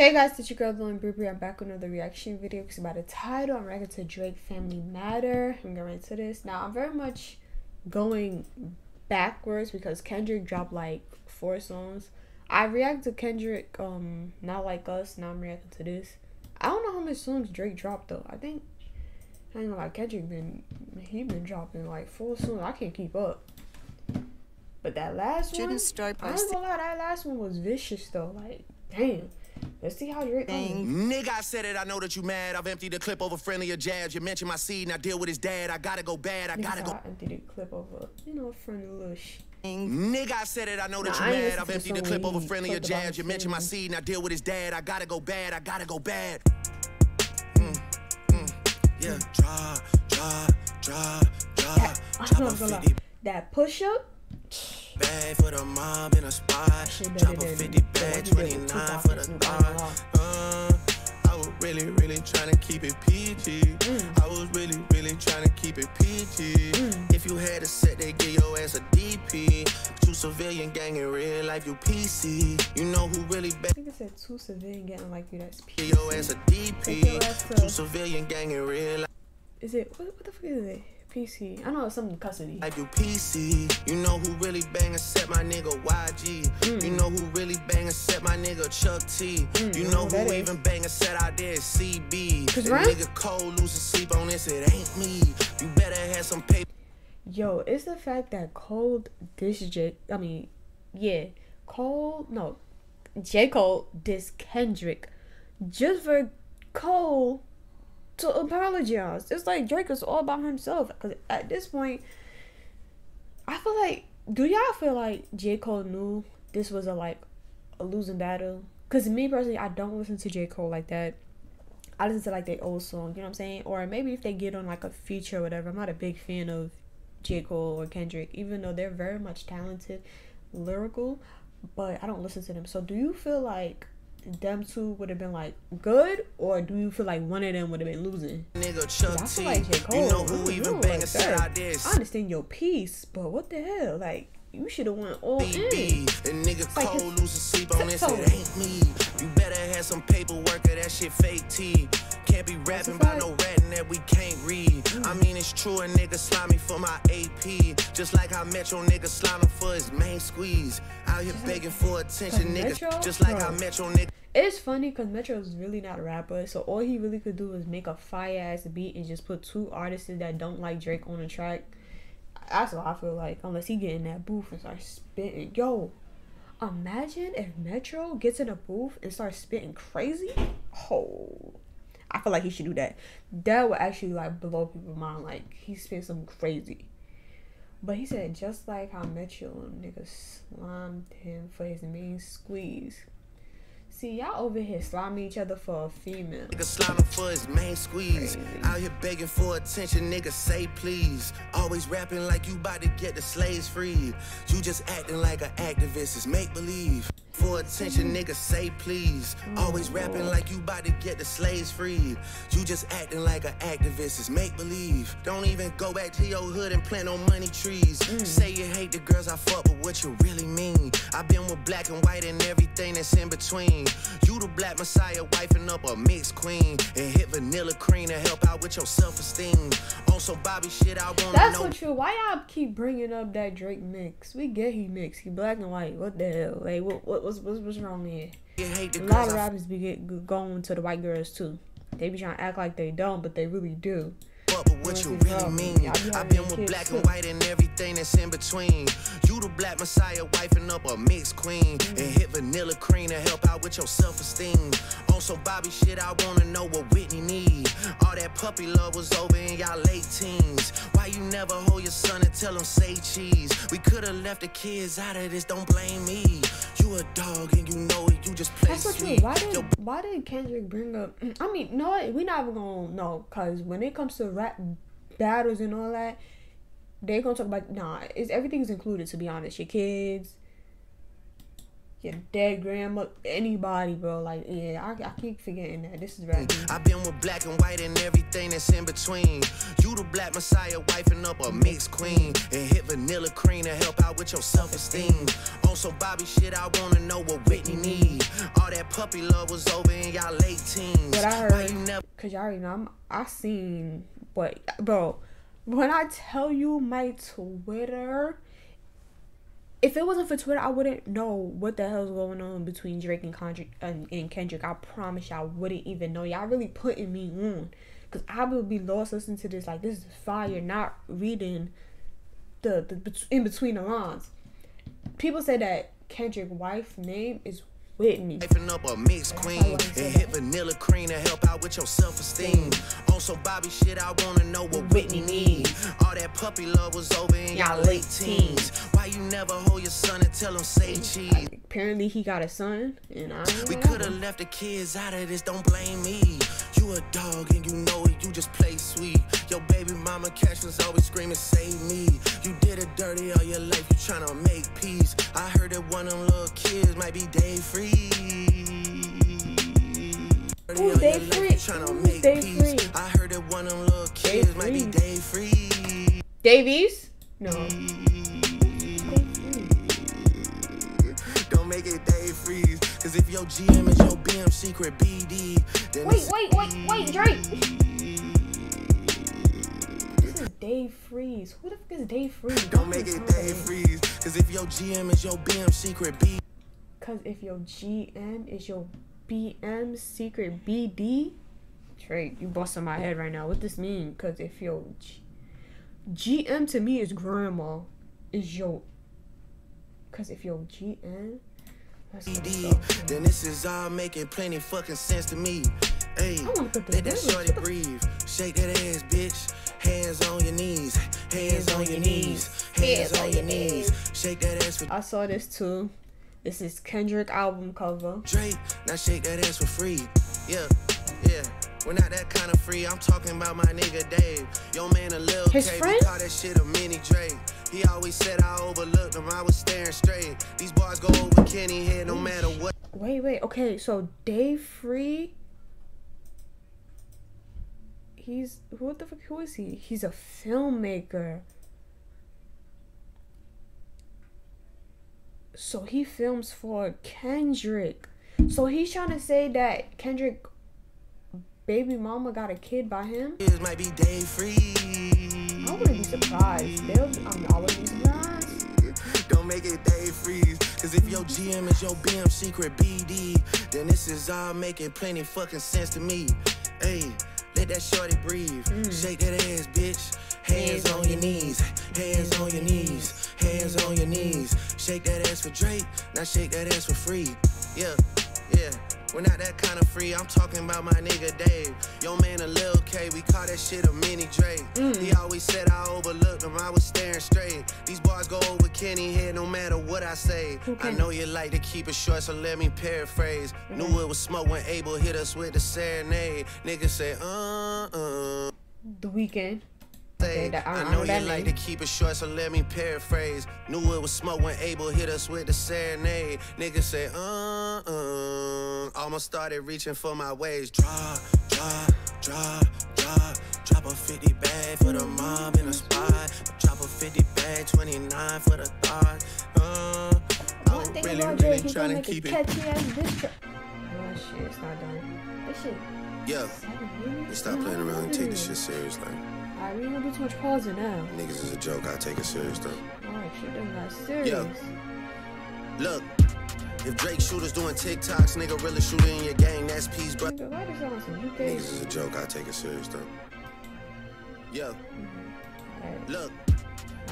Hey guys, it's your girl Dylan Brubry. I'm back with another reaction video because about the title, I'm reacting to Drake Family Matter. I'm going into this. Now, I'm very much going backwards because Kendrick dropped like 4 songs. I react to Kendrick, Not Like Us. Now I'm reacting to this. I don't know how many songs Drake dropped though. I ain't gonna lie, Kendrick been dropping like 4 songs. I can't keep up. But that last one, I ain't gonna lie, that last one was vicious though. Like, damn. Let's see how you're doing. Nigga, I said it. I know that you mad. I've emptied the clip over friendlier jabs. You mentioned my seed and I deal with his dad. I gotta go bad. I gotta go. I emptied the clip over, you know, friendly nigga, I said it. I know that you mad. I've emptied the clip over friendlier jabs. You mentioned my seed and I deal with his dad. I gotta go bad. I gotta go bad. Yeah, drop. That push up. Bag for the mob in a spot. Drop a 50 bag, 29 for the God. I was really trying to keep it PG. I was really trying to keep it PG. If you had a set, they give your ass a DP. 2 civilian gang in real life, you PC. You know who really bad. I think I said 2 civilian gang like you, that's PC. Give your ass a DP. 2 civilian gang in real life. Is it, what the fuck is it? PC. I know it's something custody. I do PC. You know who really bang and set my nigga YG. You know who really bang and set my nigga Chuck T. You know who even bang and set out there is CB. Cause right? Nigga Cole losing sleep on this, it ain't me. You better have some paper. Yo, it's the fact that J. Cole dissed Kendrick just for Cole to apologize. It's like Drake is all by himself, because at this point I feel like, do y'all feel like J. Cole knew this was a losing battle? Because me personally, I don't listen to J. Cole like that. I listen to like their old song, you know what I'm saying? Or maybe if they get on like a feature or whatever. I'm not a big fan of J. Cole or Kendrick, even though they're very much talented, lyrical, but I don't listen to them. So do you feel like them 2 would have been like good, or do you feel like one of them would have been losing? Nigga Chuck, I feel like J. Cole, you know who even bang like this. I understand your piece, but what the hell? Like, you should have went all in. And nigga like Cole losing sleep on this, it ain't me. You better have some paperwork of that shit fake tea. Can't be rapping by no ratting that we can't read. I mean, it's true, a nigga slimy for my AP. Just like how Metro nigga slimy for his main squeeze. Out here begging for attention, nigga. Just like how Metro nigga. It's funny because Metro's really not a rapper, so all he really could do is make a fire-ass beat and just put 2 artists that don't like Drake on a track. That's what I feel like, unless he get in that booth and start spitting. Yo, imagine if Metro gets in a booth and starts spitting crazy. Oh, I feel like he should do that. That would actually like blow people's mind. Like, he spit some crazy. But he said just like how Metro nigga slimed him for his main squeeze. See, y'all over here slamming each other for a female. Nigga slamming for his main squeeze. Crazy. Out here begging for attention, nigga, say please. Always rapping like you about to get the slaves free. You just acting like an activist, it's make-believe. For attention, nigga, say please. Always rapping like you about to get the slaves free. You just acting like an activist, it's make-believe. Don't even go back to your hood and plant no money trees. Say you hate the girls I fuck, but what you really mean? I've been with black and white and everything that's in between. You the black messiah, wifing up a mixed queen, and hit vanilla cream to help out with your self-esteem. On some Bobby shit, I wanna know. That's so true. Why y'all keep bringing up that Drake mix? We get he mixed. He black and white. What the hell? Like, what's wrong here? A lot of rappers be going to the white girls too. They be trying to act like they don't, but they really do. But what you really mean? I've been with black and white and everything that's in between. You the black messiah, wifing up a mixed queen, and hit vanilla cream to help out with your self-esteem. On some Bobby shit, I wanna know what Whitney need. All that puppy love was over in y'all late teens. Why you never hold your son and tell him say cheese? We could have left the kids out of this, don't blame me. You a dog and you know it, you just play sweet. Why did Kendrick bring up, I mean, no, we're not even gonna know, because when it comes to rap battles and all that, they gonna talk about, nah, everything's included, to be honest. Your kids, your dead grandma, anybody, bro. Like, yeah, I keep forgetting that. This is rap. I've been with black and white and everything that's in between. You the black messiah, wifing up a mixed queen. And hit vanilla cream to help out with your self-esteem. On some Bobby shit, I want to know what Whitney need. All that puppy love was over in y'all late teens. But I heard, because y'all already know, I seen, but, bro, when I tell you my Twitter... If it wasn't for Twitter, I wouldn't know what the hell's going on between Drake and Kendrick. I promise y'all wouldn't even know. Y'all really putting me on. Because I would be lost listening to this. Like, this is fire, not reading the in between the lines. People say that Kendrick's wife's name is Whitney. Hyping up a mixed queen and hit vanilla cream to help out with your self-esteem. On some Bobby shit, I wanna know what Whitney need. All that puppy love was over in y'all late teens. Why you never hold your son and tell him say cheese? Apparently he got a son, and we could have left the kids out of this. Don't blame me. You a dog and you know it. You just play sweet. Your baby mama Cash was always screaming, save me. You did it dirty all your life. You trying to make peace. I heard that one of them little kids might be Dave Free. Ooh, Dave Free. Ooh, Dave Free. I heard that one of them little kids might be Dave Free. Davies? No. Don't make it Dave Freeze. Cause if your GM is your BM secret BD. Then wait, Drake. This is Dave Freeze. Who the fuck is Dave Freeze? Don't make it Dave Freeze. Cause if your GM is your BM secret BD. Because if your GM is your BM secret BD, Drake, you busting my head right now. What this mean? Because if your GM to me is grandma, is your... Because if your GM... BD, then this is all making plenty fucking sense to me. Hey, let that shorty breathe. Shake that ass, bitch. Hands on your knees. Hands on your knees. Hands on your knees. Shake that ass. I saw this too. This is Kendrick album cover. Drake, now shake that ass for free. Yeah, yeah. We're not that kind of free. I'm talking about my nigga Dave. Yo man a little K, we call that shit a mini Drake. He always said I overlooked him. I was staring straight. These bars go over Kenny head no matter what. Wait. Okay, so Dave Free. He's what the fuck? Who is he? He's a filmmaker. So he films for Kendrick. So he's trying to say that Kendrick baby mama got a kid by him. It might be Dave Free. I wouldn't be surprised. I wouldn't be surprised. Don't make it Dave Freeze. Cause if your GM is your BM secret BD, then this is all making plenty fucking sense to me. Hey, let that shorty breathe. Shake that ass, bitch. Hands on your knees. Hands on your knees. Hands on your knees. Shake that ass for Drake. Now shake that ass for free. Yeah, yeah. We're not that kind of free. I'm talking about my nigga Dave. Yo man a little K, we call that shit a mini Drake. He always said I overlooked him. I was staring straight. These bars go over Kenny head no matter what I say. Okay. I know you like to keep it short, so let me paraphrase. Knew it was smoke when Abel hit us with the serenade. Nigga say The Weeknd. Okay, I know you like to keep it short, so let me paraphrase. Knew it was smoke when Abel hit us with the serenade. Nigga said, almost started reaching for my waist. Drop a 50 bag for the mob in the spot. Drop a 50 bag, 29 for the thought. I'm really trying to keep it. Oh shit, it's not done. This shit. Yeah. Stop playing around and take this shit seriously. I really don't do too much pausing now. Niggas is a joke, I take it serious though. Alright, shit, I'm not serious. Yeah. Look, if Drake shooters doing TikToks, nigga really shooting in your gang, that's peace, but niggas is a joke, I take it serious though. Yeah. Right. Look.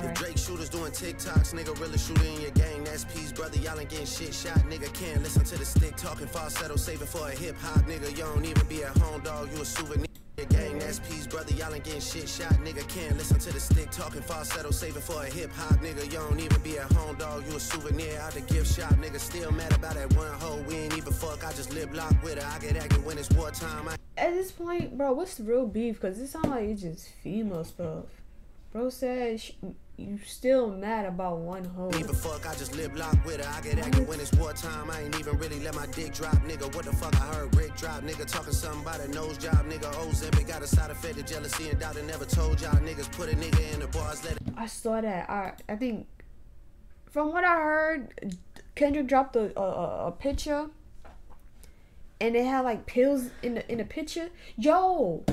If Drake shooters doing TikToks, nigga really shooting in your gang, that's peace, brother. Y'all ain't getting shit shot, nigga. Can't listen to the stick talking falsetto, saving for a hip hop, nigga. You don't even be at home, dog. You a souvenir. Gang, that's peace, brother. Y'all ain't getting shit shot, nigga. Can't listen to the stick talking falsetto, saving for a hip hop, nigga. You don't even be at home, dog. You a souvenir out the gift shop, nigga. Still mad about that one hoe. We ain't even fuck. I just lip lock with her. I get acting when it's wartime. At this point, bro, what's the real beef? Cause it sound like it's just female stuff. Bro said you still mad about one hoe. Even fuck, I just live locked with her. I get acting when it's wartime. I ain't even really let my dick drop, nigga. What the fuck? I heard Rick drop, nigga. Talking something about a nose job, nigga. Ozempic got a side effect of jealousy and doubt. And never told y'all niggas put a nigga in the bars. Let it. I saw that. I think from what I heard, Kendrick dropped a picture, and they had like pills in the picture. Yo.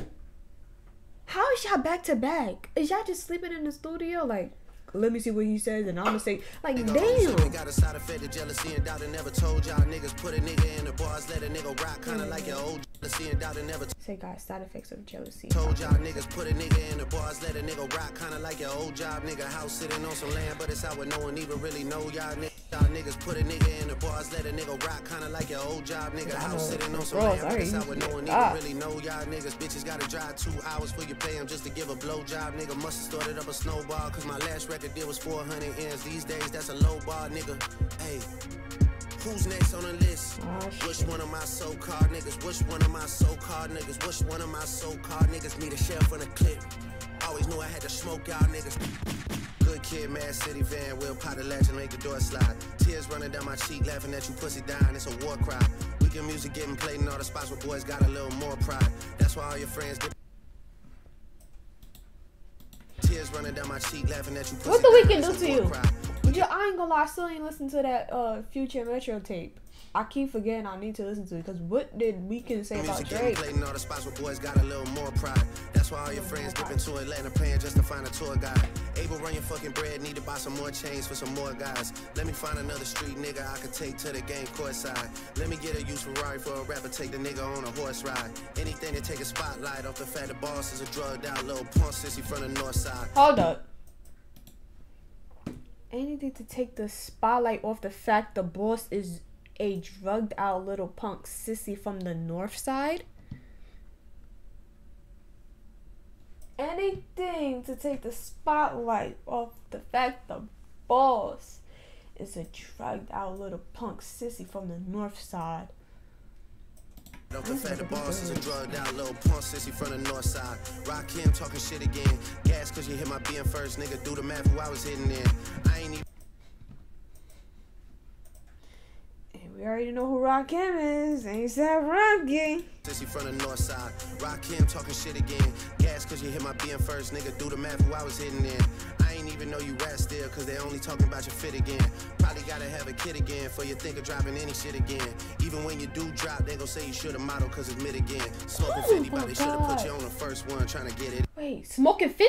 How is y'all back to back? Is y'all just sleeping in the studio? Like, let me see what he says, and I'm gonna say, like, damn. Got a side effect of jealousy and doubt, and never told y'all niggas put a nigga in the bars, let a nigga rock, kind of like your old jealousy and doubt, and never say, guys, side effects of jealousy. Told y'all niggas put a nigga in the bars, let a nigga rock, kind of like your old job, nigga. House sitting on some land, but it's out with no one even really know y'all niggas. Niggas put a nigga in the bars, let a nigga rock, kind of like your old job, nigga. House sitting on some land, but it's out with no one even really know y'all niggas. Bitches gotta drive 2 hours for you pay them just to give a blow job, nigga. Must have started up a snowball, cause my last record deal was 400 ends. These days, that's a low bar, nigga. Hey, who's next on the list? Which one of my so-called niggas? Which one of my so-called niggas? Which one of my so-called niggas need a sheriff on a clip? Always knew I had to smoke y'all niggas. Good kid, mad city van, will pot the latch and make the door slide. Tears running down my cheek, laughing at you pussy dying, it's a war cry. Weekend music getting played in all the spots where boys got a little more pride. That's why all your friends get... Tears running down my cheek, laughing at you pussy. What the Weeknd do to you? Yo, I ain't gonna lie, I still ain't listen to that Future Metro tape. I keep forgetting I need to listen to it, because what did Weeknd say about Drake? Played in all the spots where boys got a little more pride. That's why all your friends dip into Atlanta paying just to find a tour guide. Abel, run your fucking bread, need to buy some more chains for some more guys. Let me find another street nigga I could take to the game courtside. Let me get a used Ferrari for a rapper, take the nigga on a horse ride. Anything to take a spotlight off the fact the boss is a drugged out little punk sissy from the north side. Hold up. Anything to take the spotlight off the fact the boss is a drugged out little punk sissy from the north side? Anything to take the spotlight off the fact the boss is a drugged out little punk sissy from the north side. Don't confess the boss is a drugged out little punk sissy from the north side. Rock him talking shit again. Gas cause you hit my BM first, nigga. Do the math who I was hitting in. I ain't even. We already know who Rakim is. Ain't that Rocky? Sissy from the north side. Rakim talking shit again. Gas cause you hit my BM first, nigga. Do the math who I was hitting in. I ain't even know you rat still cause they only talking about your fit again. Probably gotta have a kid again for you think of dropping any shit again. Even when you do drop, they gon' say you should've modeled cause it's mid again. Smoking 50, but they should've put you on the first one trying to get it. Wait, smoking 50?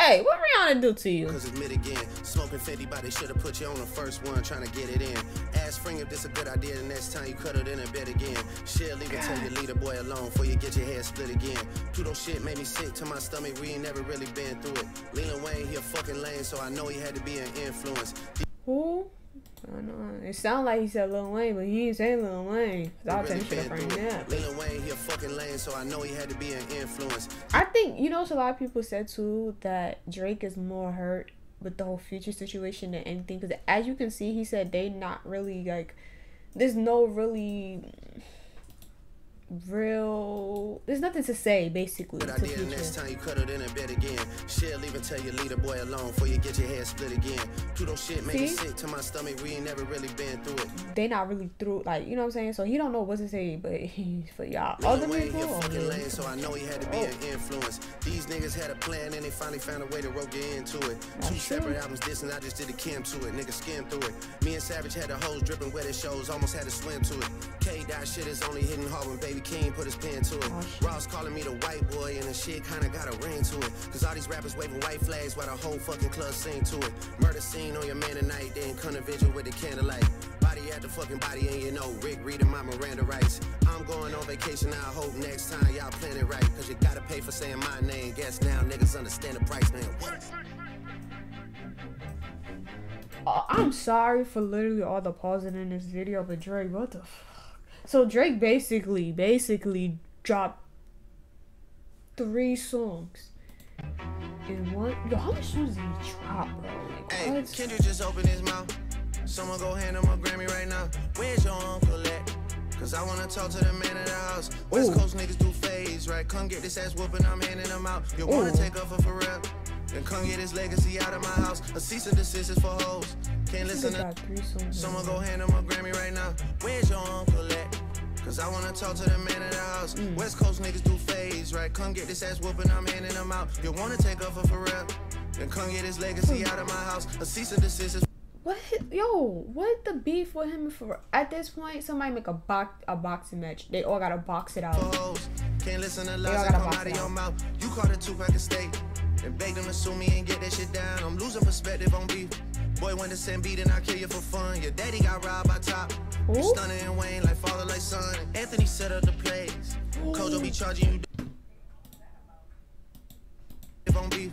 Hey, what Rihanna do to you? Cause it's mid again. Smoking 50, but they should've put you on the first one trying to get it in. Ask Fring if this a good idea the next time you cut it in a bed again. She'll leave it till you leave the boy alone before you get your head split again. Pluto shit made me sick to my stomach, we ain't never really been through it. Lil Wayne, he a fucking lame, so I know he had to be an influence. Who? I don't know. It sound like he said Lil Wayne, but he ain't say Lil Wayne. I'll really take shit up right now. Lil Wayne, he a fucking lame, so I know he had to be an influence. I think, you know, what a lot of people said too, that Drake is more hurt with the whole Future situation than anything. Because as you can see, he said they not really, like, there's no really real, there's nothing to say basically. But I did the next time you cut it in a bed again. She'll leave and tell you leave the boy alone before you get your head split again. Pluto shit made me sick to my stomach, we ain't never really been through it. They not really through, like, you know what I'm saying? So he don't know what to say, but he's for y'all other people. So I know he had to be an influence. These niggas had a plan and they finally found a way to rope you into it. Two separate albums dissing, I just did a chem to it, nigga skim through it. Me and Savage had a hose dripping wet, it shows almost had to swim to it. K that shit is only hitting hard when Baby King put his pen to it. Ross calling me the white boy and the shit kinda got a ring to it. Cause all these rappers waving white flags while the whole fucking club sing to it. Murder scene on your man tonight, then come to vigil with the candlelight. Body at the fucking body and you know Rick reading my Miranda rights. I'm going on vacation, I hope next time y'all plan it right. Cause you gotta pay for saying my name. Guess now niggas understand the price, man. I'm sorry for literally all the pausing in this video, but Drake, what the fuck? So Drake basically dropped 3 songs in one. Yo, how much songs did he drop, bro? Like, hey, what? Kendrick just opened his mouth. Someone go hand him a Grammy right now. Where's your uncle at? Cause I wanna talk to the man in the house. West Coast niggas do phase, right? Come get this ass whooping, I'm handing them out. You wanna take up for real? Then come get his legacy out of my house. A cease and desist is for hoes. Can't listen to someone go hand him a Grammy right now. Where's your uncle at? Cause I wanna talk to the man in the house. West Coast niggas do fades, right? Come get this ass whooping, I'm handing them out. You wanna take up for real? Then come get his legacy out of my house. A cease and desist is. What? Yo, what the beef with him for? At this point, somebody make a boxing match. They all gotta box it out. Can't listen to lies that come out of your mouth. You caught a Tupac estate and begged them to sue me and get that shit down. I'm losing perspective on beef. Boy, when the same beat and I kill you for fun. Your daddy got robbed by Top. You stunning and Wayne like father like son. Anthony set up the plays. Kojo be charging you. On beef.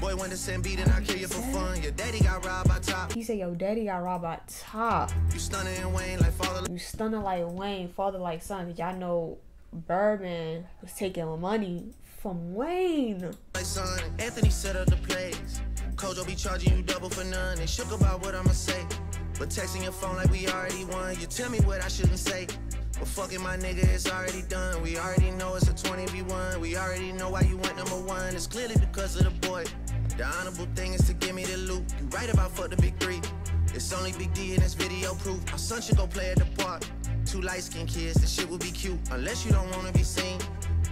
Boy, when the same beat and I kill you for fun. Your daddy got robbed by Top. He said, yo, daddy got robbed by Top. You stunning and Wayne like father. You stunning like Wayne, father like son. Y'all know Bourbon was taking money from Wayne. My son, Anthony set up the plays. Kojo be charging you double for none. They shook about what I'ma say. But texting your phone like we already won. You tell me what I shouldn't say. But fucking my nigga, it's already done. We already know it's a 20v1. We already know why you went #1. It's clearly because of the boy. The honorable thing is to give me the loot. You right about fuck the big three. It's only Big D in this video proof. My son should go play at the park. Two light-skinned kids, this shit will be cute. Unless you don't want to be seen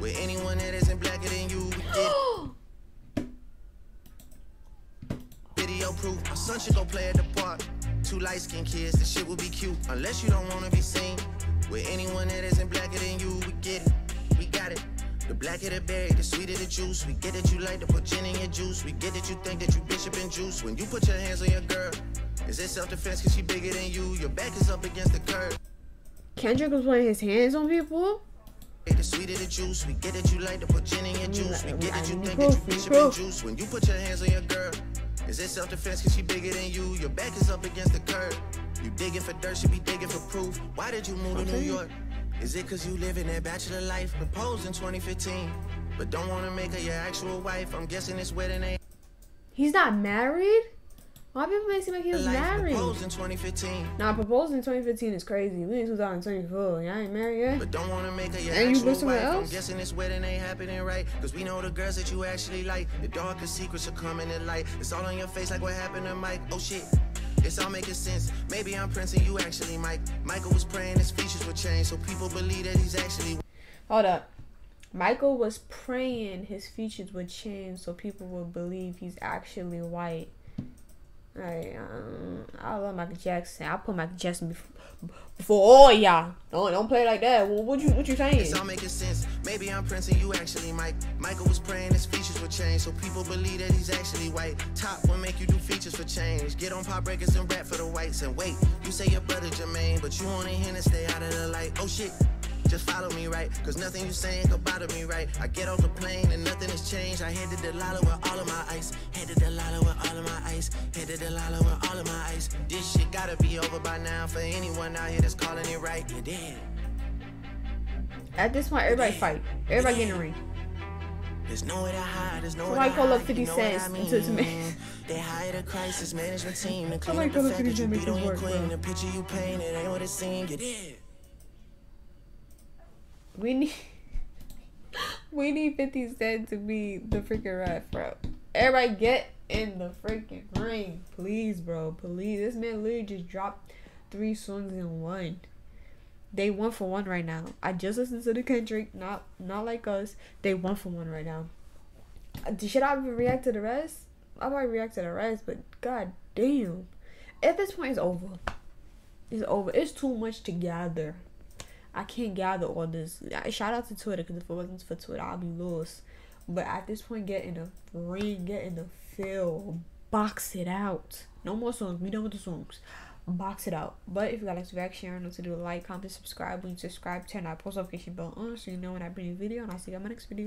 with anyone that isn't blacker than you. Video proof, my son should go play at the park. Two light-skinned kids, this shit will be cute. Unless you don't want to be seen with anyone that isn't blacker than you. We get it, we got it. The blacker the berry, the sweeter the juice. We get that you like to put gin in your juice. We get that you think that you bishop and juice. When you put your hands on your girl, is it self-defense cause she bigger than you? Your back is up against the curb. Kendrick was putting his hands on people. The sweeter the juice, we get that you like to put gin in your juice. We get that you think that you bishop and juice. When you put your hands on your girl, is it self-defense cause she bigger than you? Your back is up against the curb. You digging for dirt, she be digging for proof. Why did you move to New York? Is it cause you living that bachelor life? Proposed in 2015, but don't wanna make her your actual wife. I'm guessing this wedding ain't. He's not married? Why people make it seem like he was married? Proposed in 2015. Nah, proposed in 2015 is crazy. We in 2024. Y'all ain't married yet. But don't wanna make her your actual wife. I'm guessing this wedding ain't happening right. Cause we know the girls that you actually like. The darkest secrets are coming to light. It's all on your face like what happened to Mike. Oh shit. It's all making sense. Maybe I'm Prince and you actually Mike. Michael was praying his features would change so people believe that he's actually. Hold up. Michael was praying his features would change so people would believe he's actually white. Like, I love Michael Jackson. I put Michael Jackson before all y'all. Don't play like that. Well, what you saying? It's all making sense. Maybe I'm Prince and you actually Mike. Michael was praying his features would change, so people believe that he's actually white. Top will make you do features for change. Get on pop records and rap for the whites. And wait, you say your brother Jermaine, but you want to hint and stay out of the light. Oh shit. Just follow me, right? Cause nothing you saying could bother me, right? I get off the plane and nothing has changed. I headed to Lala with all of my ice. Headed to Lala with all of my ice. Headed to Lala with all of my ice. This shit gotta be over by now for anyone out here that's calling it right. You're dead. At this point, everybody fight. Everybody get in the ring. There's nowhere to hide. There's nowhere to hide. So I call up 50 Cent into his man. They hired a crisis management team to clean up the fact that you beat on your queen. The picture you painted ain't what it seemed. You're dead. We need 50 Cent to be the freaking ref, bro. Everybody get in the freaking ring. Please, bro. Please. This man literally just dropped 3 songs in one. They 1 for 1 right now. I just listened to the Kendrick. Not like us. They 1 for 1 right now. Should I react to the rest? I might react to the rest, but god damn. At this point, it's over. It's over. It's too much to gather. I can't gather all this. Shout out to Twitter, because if it wasn't for Twitter, I'll be lost. But at this point, get in the ring, get in the field, box it out. No more songs. We done with the songs. Box it out. But if you guys like to react, share, and know to do a like, comment, subscribe. When you subscribe, turn that post notification bell on so you know when I bring a video. And I'll see you in my next video.